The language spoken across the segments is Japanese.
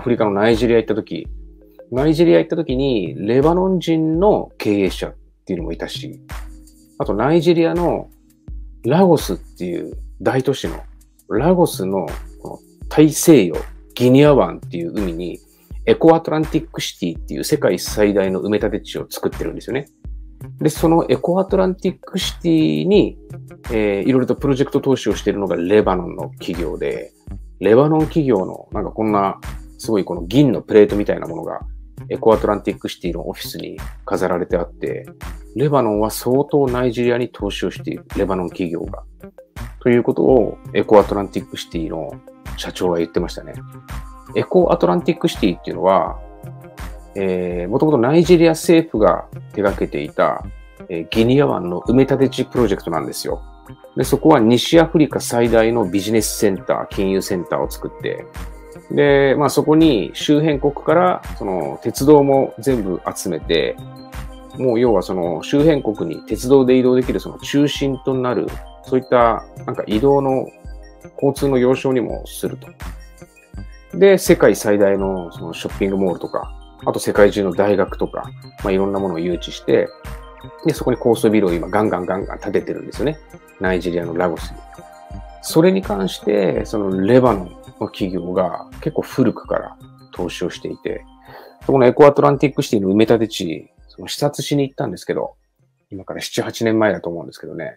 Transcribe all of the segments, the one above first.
アフリカのナイジェリア行った時にレバノン人の経営者っていうのもいたし、あとナイジェリアのラゴスっていう大都市のラゴスのこの大西洋ギニア湾っていう海にエコアトランティックシティっていう世界最大の埋め立て地を作ってるんですよね。で、そのエコアトランティックシティに、いろいろとプロジェクト投資をしているのがレバノンの企業で、レバノン企業のなんかこんなすごいこの銀のプレートみたいなものがエコアトランティックシティのオフィスに飾られてあって、レバノンは相当ナイジェリアに投資をしている、レバノン企業が。ということをエコアトランティックシティの社長は言ってましたね。エコアトランティックシティっていうのは、もともとナイジェリア政府が手掛けていた、ギニア湾の埋め立て地プロジェクトなんですよ。で、そこは西アフリカ最大のビジネスセンター、金融センターを作って、で、まあそこに周辺国からその鉄道も全部集めて、もう要はその周辺国に鉄道で移動できるその中心となる、そういったなんか移動の交通の要衝にもすると。で、世界最大のそのショッピングモールとか、あと世界中の大学とか、まあ、いろんなものを誘致して、で、そこに高層ビルを今ガンガン建ててるんですよね。ナイジェリアのラゴスに。それに関して、そのレバノンの企業が結構古くから投資をしていて、このエコアトランティックシティの埋め立て地、その視察しに行ったんですけど、今から7、8年前だと思うんですけどね。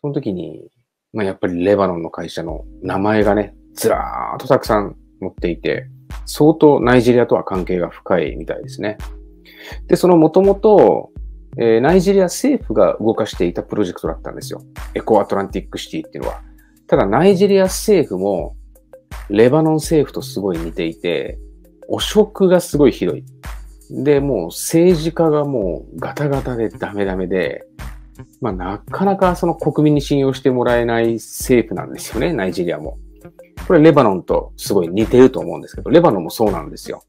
その時に、まあ、やっぱりレバノンの会社の名前がね、ずらーっとたくさん載っていて、相当ナイジェリアとは関係が深いみたいですね。で、そのもともとナイジェリア政府が動かしていたプロジェクトだったんですよ。エコアトランティックシティっていうのは。ただナイジェリア政府もレバノン政府とすごい似ていて、汚職がすごいひどい。で、もう政治家がもうガタガタでダメで、まあなかなかその国民に信用してもらえない政府なんですよね、ナイジェリアも。これレバノンとすごい似てると思うんですけど、レバノンもそうなんですよ。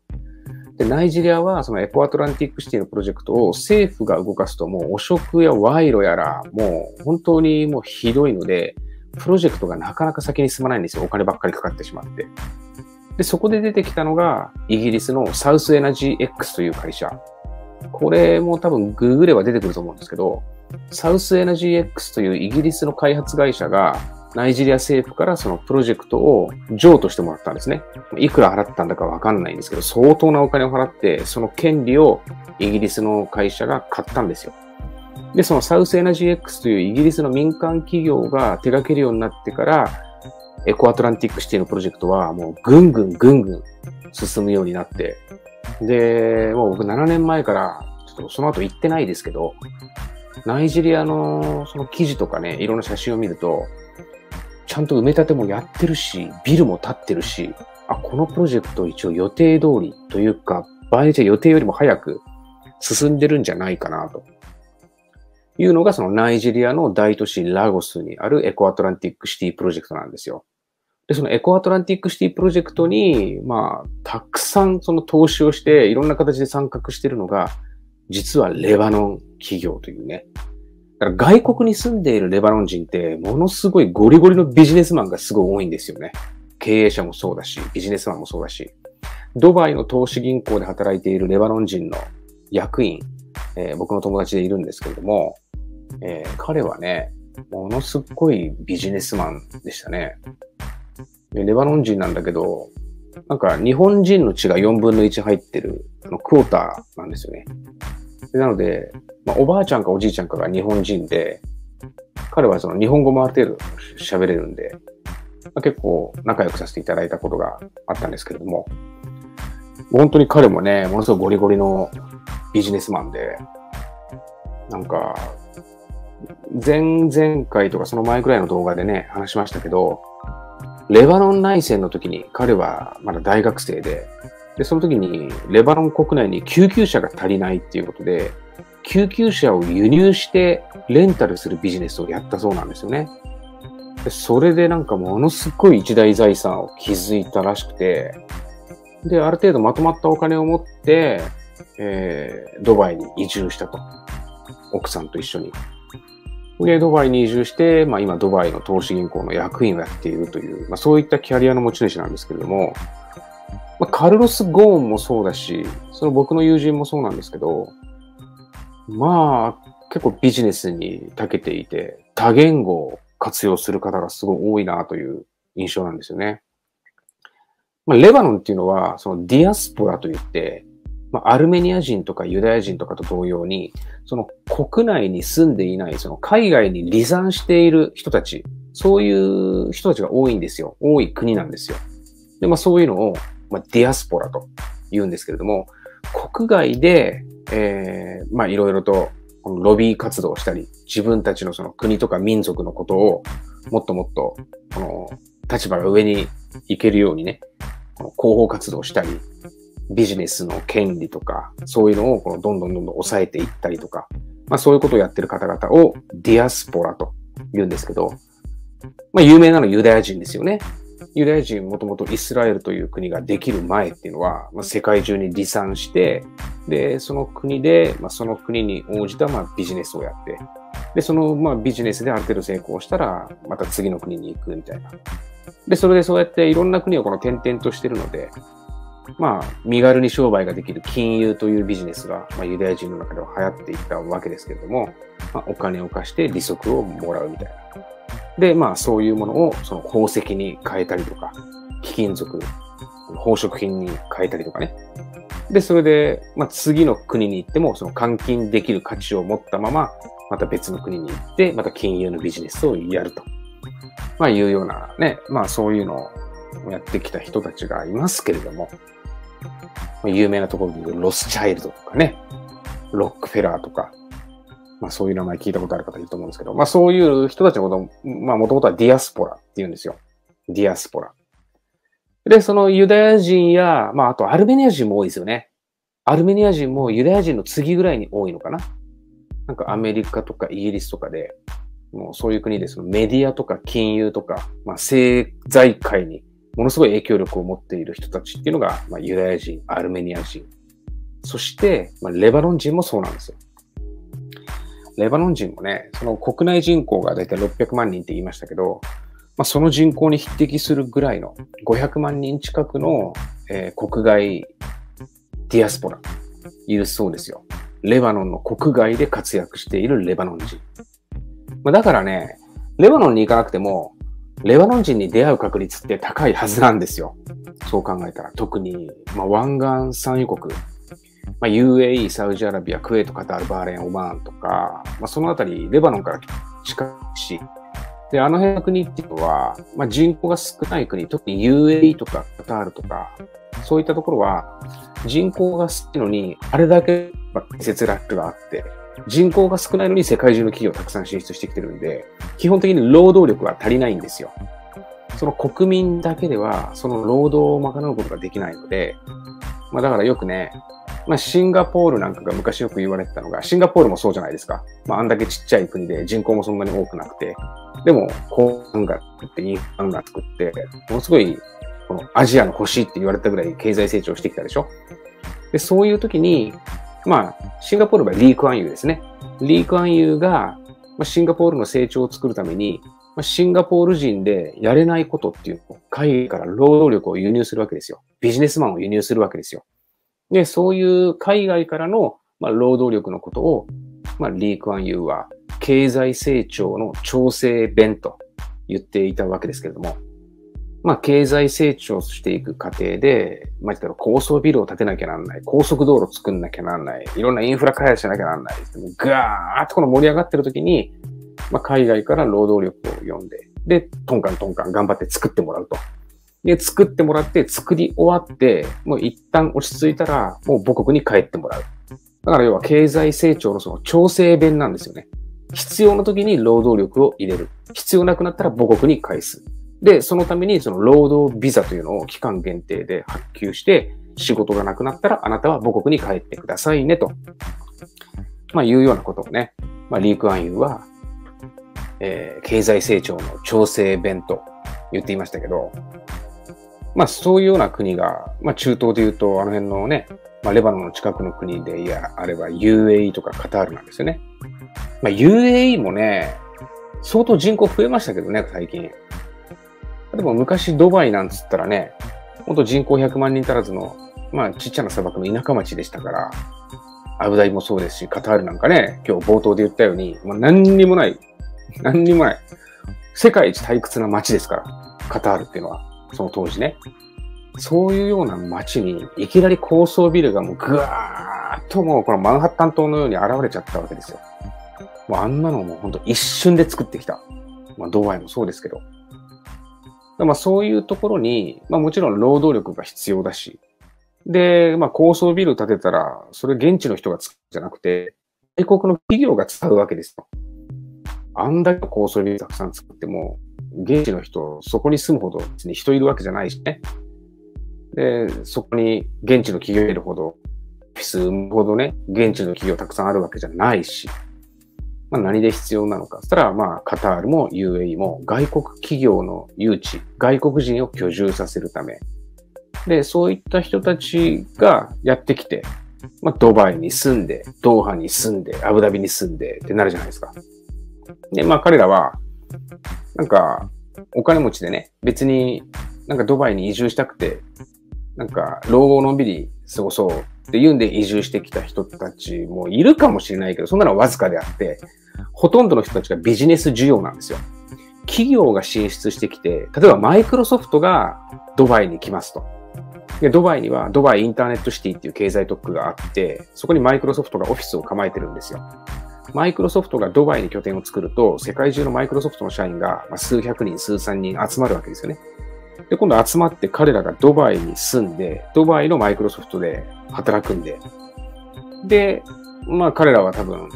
で、ナイジェリアはそのエコアトランティックシティのプロジェクトを政府が動かすともう汚職や賄賂やら、もう本当にもうひどいので、プロジェクトがなかなか先に進まないんですよ。お金ばっかりかかってしまって。で、そこで出てきたのがイギリスのサウスエナジー X という会社。これも多分グーグれば出てくると思うんですけど、サウスエナジー X というイギリスの開発会社がナイジェリア政府からそのプロジェクトを譲渡してもらったんですね。いくら払ったんだかわかんないんですけど、相当なお金を払って、その権利をイギリスの会社が買ったんですよ。で、そのサウスエナジー X というイギリスの民間企業が手掛けるようになってから、エコアトランティックシティのプロジェクトはもうぐんぐん進むようになって、で、もう僕7年前から、ちょっとその後行ってないですけど、ナイジェリアのその記事とかね、いろんな写真を見ると、ちゃんと埋め立てもやってるし、ビルも建ってるし、あ、このプロジェクト一応予定通りというか、場合によっては予定よりも早く進んでるんじゃないかなと。いうのがそのナイジェリアの大都市ラゴスにあるエコアトランティックシティプロジェクトなんですよ。で、そのエコアトランティックシティプロジェクトに、まあ、たくさんその投資をして、いろんな形で参画してるのが、実はレバノン企業というね。だから外国に住んでいるレバノン人ってものすごいゴリゴリのビジネスマンがすごい多いんですよね。経営者もそうだし、ビジネスマンもそうだし、ドバイの投資銀行で働いているレバノン人の役員、僕の友達でいるんですけれども、彼はね、ものすごいビジネスマンでしたね。レバノン人なんだけど、なんか日本人の血が4分の1入ってるあのクォーターなんですよね。なので、まあ、おばあちゃんかおじいちゃんかが日本人で、彼はその日本語もある程度喋れるんで、まあ、結構仲良くさせていただいたことがあったんですけれども、本当に彼もね、ものすごいゴリゴリのビジネスマンで、なんか、前々回とかその前くらいの動画でね、話しましたけど、レバノン内戦の時に彼はまだ大学生で、で、その時にレバノン国内に救急車が足りないっていうことで、救急車を輸入してレンタルするビジネスをやったそうなんですよね。で、それでなんかものすごい一大財産を築いたらしくて、で、ある程度まとまったお金を持って、ドバイに移住したと。奥さんと一緒に。で、ドバイに移住して、まあ今ドバイの投資銀行の役員をやっているという、まあそういったキャリアの持ち主なんですけれども、まあ、カルロス・ゴーンもそうだし、その僕の友人もそうなんですけど、まあ、結構ビジネスに長けていて、多言語を活用する方がすごい多いなという印象なんですよね。まあ、レバノンっていうのは、そのディアスポラといって、まあ、アルメニア人とかユダヤ人とかと同様に、その国内に住んでいない、その海外に離散している人たち、そういう人たちが多いんですよ。多い国なんですよ。で、まあそういうのを、まあ、ディアスポラと言うんですけれども、国外で、まあいろいろとロビー活動をしたり、自分たちのその国とか民族のことをもっともっとこの立場が上に行けるようにね、この広報活動をしたり、ビジネスの権利とか、そういうのをこのどんどん抑えていったりとか、まあそういうことをやってる方々をディアスポラと言うんですけど、まあ有名なのはユダヤ人ですよね。ユダヤ人、もともとイスラエルという国ができる前っていうのは、まあ、世界中に離散して、で、その国で、まあ、その国に応じたまあビジネスをやって、で、そのまあビジネスである程度成功したら、また次の国に行くみたいな。で、それでそうやっていろんな国をこの転々としてるので、まあ、身軽に商売ができる金融というビジネスが、まあ、ユダヤ人の中では流行っていったわけですけれども、まあ、お金を貸して利息をもらうみたいな。で、まあ、そういうものを、その宝石に変えたりとか、貴金属、宝飾品に変えたりとかね。で、それで、まあ、次の国に行っても、その換金できる価値を持ったまま、また別の国に行って、また金融のビジネスをやると。まあ、いうようなね、まあ、そういうのをやってきた人たちがいますけれども、有名なところで言うロスチャイルドとかね、ロックフェラーとか、まあそういう名前聞いたことある方いると思うんですけど、まあそういう人たちのことを、まあもともとはディアスポラって言うんですよ。ディアスポラ。で、そのユダヤ人や、まああとアルメニア人も多いですよね。アルメニア人もユダヤ人の次ぐらいに多いのかな。なんかアメリカとかイギリスとかで、もうそういう国でそのメディアとか金融とか、まあ政財界にものすごい影響力を持っている人たちっていうのが、まあユダヤ人、アルメニア人。そして、まあレバノン人もそうなんですよ。レバノン人もね、その国内人口がだいたい600万人って言いましたけど、まあ、その人口に匹敵するぐらいの500万人近くの、国外ディアスポラいるそうですよ。レバノンの国外で活躍しているレバノン人。まあ、だからね、レバノンに行かなくても、レバノン人に出会う確率って高いはずなんですよ。そう考えたら、特に、まあ、湾岸産油国。まあ、UAE、サウジアラビア、クウェート、カタール、バーレン、オマーンとか、まあ、そのあたり、レバノンから近いし、で、あの辺の国っていうのは、まあ、人口が少ない国、特に UAE とかカタールとか、そういったところは、人口が少ないのに、あれだけ建設ラックがあって、人口が少ないのに世界中の企業をたくさん進出してきてるんで、基本的に労働力が足りないんですよ。その国民だけでは、その労働を賄うことができないので、まあ、だからよくね、まあ、シンガポールなんかが昔よく言われてたのが、シンガポールもそうじゃないですか。まあ、あんだけちっちゃい国で人口もそんなに多くなくて、でも、こう、インフラが作って、ものすごい、このアジアの星って言われたぐらい経済成長してきたでしょ。で、そういう時に、まあ、シンガポールはリーク・アンユーですね。リーク・アンユーが、まあ、シンガポールの成長を作るために、まあ、シンガポール人でやれないことっていう、海外から労働力を輸入するわけですよ。ビジネスマンを輸入するわけですよ。で、そういう海外からの、まあ、労働力のことを、まあ、リー・クアンユーは経済成長の調整弁と言っていたわけですけれども、まあ、経済成長していく過程で、まあ、高層ビルを建てなきゃなんない、高速道路作んなきゃなんない、いろんなインフラ開発しなきゃなんない、ガーッとこの盛り上がってる時に、まあ、海外から労働力を呼んで、で、トンカン頑張って作ってもらうと。で、作ってもらって、作り終わって、もう一旦落ち着いたら、もう母国に帰ってもらう。だから要は経済成長のその調整弁なんですよね。必要な時に労働力を入れる。必要なくなったら母国に返す。で、そのためにその労働ビザというのを期間限定で発給して、仕事がなくなったらあなたは母国に帰ってくださいね、と。まあいうようなことをね、まあリーク・アンユーは、経済成長の調整弁と言っていましたけど、まあそういうような国が、まあ中東で言うとあの辺のね、まあレバノンの近くの国で、いや、あれは UAE とかカタールなんですよね。まあ UAE もね、相当人口増えましたけどね、最近。でも昔ドバイなんつったらね、本当人口100万人足らずの、まあ、ちっちゃな砂漠の田舎町でしたから、アブダビもそうですし、カタールなんかね、今日冒頭で言ったように、まあ、何にもない、何にもない、世界一退屈な町ですから、カタールっていうのは、その当時ね。そういうような街に、いきなり高層ビルがもうぐわーっともうこのマンハッタン島のように現れちゃったわけですよ。もうあんなのもうほんと一瞬で作ってきた。まあドバイもそうですけど。まあそういうところに、まあもちろん労働力が必要だし。で、まあ高層ビル建てたら、それ現地の人が作るじゃなくて、英国の企業が使うわけですよ。あんだけ高層ビルたくさん作っても、現地の人、そこに住むほど別に人いるわけじゃないしね。で、そこに現地の企業がいるほど、オフィスほどね、現地の企業たくさんあるわけじゃないし、まあ何で必要なのか。そしたら、まあカタールも UAE も外国企業の誘致、外国人を居住させるため。で、そういった人たちがやってきて、まあドバイに住んで、ドーハに住んで、アブダビに住んでってなるじゃないですか。で、まあ彼らは、なんかお金持ちでね、別になんかドバイに移住したくて、なんか老後のんびり過ごそうって言うんで移住してきた人たちもいるかもしれないけど、そんなのはわずかであって、ほとんどの人たちがビジネス需要なんですよ。企業が進出してきて、例えばマイクロソフトがドバイに来ますと。で、ドバイにはドバイインターネットシティっていう経済特区があって、そこにマイクロソフトがオフィスを構えてるんですよ。マイクロソフトがドバイに拠点を作ると、世界中のマイクロソフトの社員が数百人、数千人集まるわけですよね。で、今度集まって彼らがドバイに住んで、ドバイのマイクロソフトで働くんで、で、まあ彼らは多分、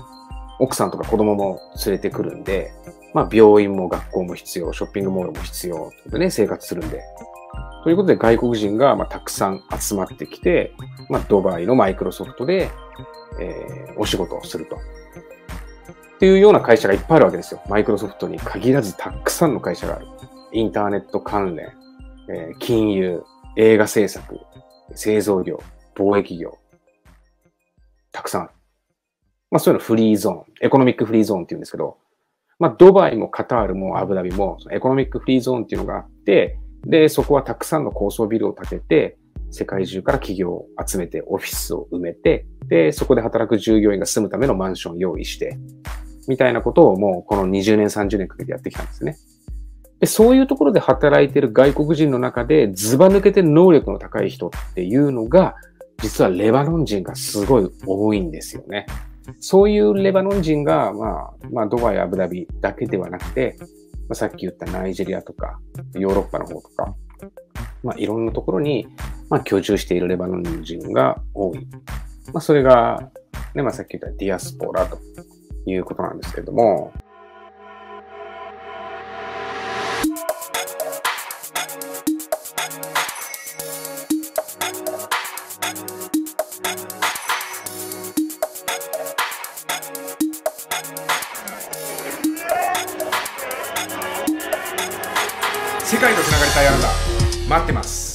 奥さんとか子供も連れてくるんで、まあ病院も学校も必要、ショッピングモールも必要、でね、生活するんで。ということで外国人がたくさん集まってきて、まあドバイのマイクロソフトで、お仕事をすると。っていうような会社がいっぱいあるわけですよ。マイクロソフトに限らずたくさんの会社がある。インターネット関連。金融、映画制作、製造業、貿易業、たくさんある。まあそういうのフリーゾーン、エコノミックフリーゾーンって言うんですけど、まあドバイもカタールもアブダビもエコノミックフリーゾーンっていうのがあって、で、そこはたくさんの高層ビルを建てて、世界中から企業を集めてオフィスを埋めて、で、そこで働く従業員が住むためのマンションを用意して、みたいなことをもうこの20年30年かけてやってきたんですね。で、そういうところで働いてる外国人の中でずば抜けて能力の高い人っていうのが、実はレバノン人がすごい多いんですよね。そういうレバノン人が、まあドバイ、アブダビだけではなくて、まあ、さっき言ったナイジェリアとか、ヨーロッパの方とか、まあいろんなところに、まあ居住しているレバノン人が多い。まあそれが、ね、まあさっき言ったディアスポラということなんですけれども、世界とつながりたいあなた、待ってます。